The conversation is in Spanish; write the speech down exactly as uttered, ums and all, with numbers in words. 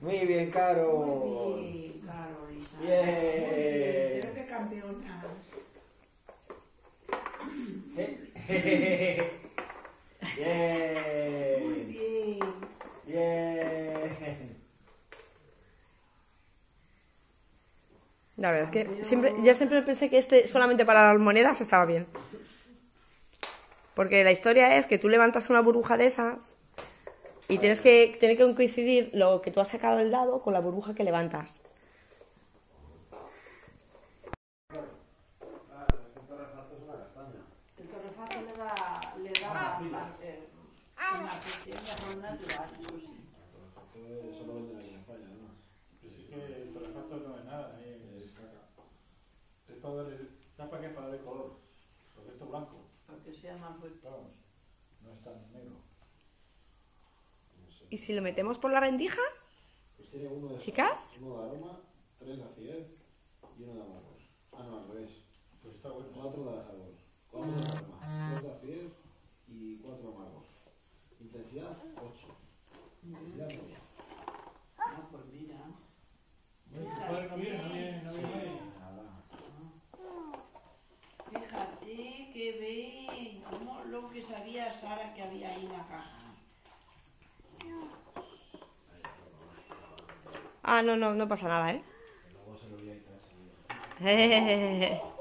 Muy bien, Caro. Muy bien, Caro, Isa. Bien. Creo que campeona. ¿Eh? Bien. Muy bien. Bien. La verdad es que siempre, ya siempre pensé que este solamente para las monedas estaba bien. Porque la historia es que tú levantas una burbuja de esas y tienes que, tienes que coincidir lo que tú has sacado del dado con la burbuja que levantas. El torrefato le da, le da parte, una pequeña con natural. ¿Sabes para qué? Para darle color. Porque esto es blanco. Para que sea más fuerte. No es tan negro. No sé. ¿Y si lo metemos por la rendija? Pues tiene uno de ¿Chicas? Uno de aroma, tres de acidez y uno de amargos. Ah, no, al revés. Pues está bueno. Cuatro de sabor, cuatro de aroma, dos de acidez y cuatro de amargos. Intensidad, ocho. Intensidad, ocho. Ah, pues mira. Bueno, tu padre no viene, no viene, no viene. Fíjate que ven, como lo que sabía Sara que había ahí en la caja. Ah, no, no, no pasa nada, ¿eh? Luego se lo voy a entrar.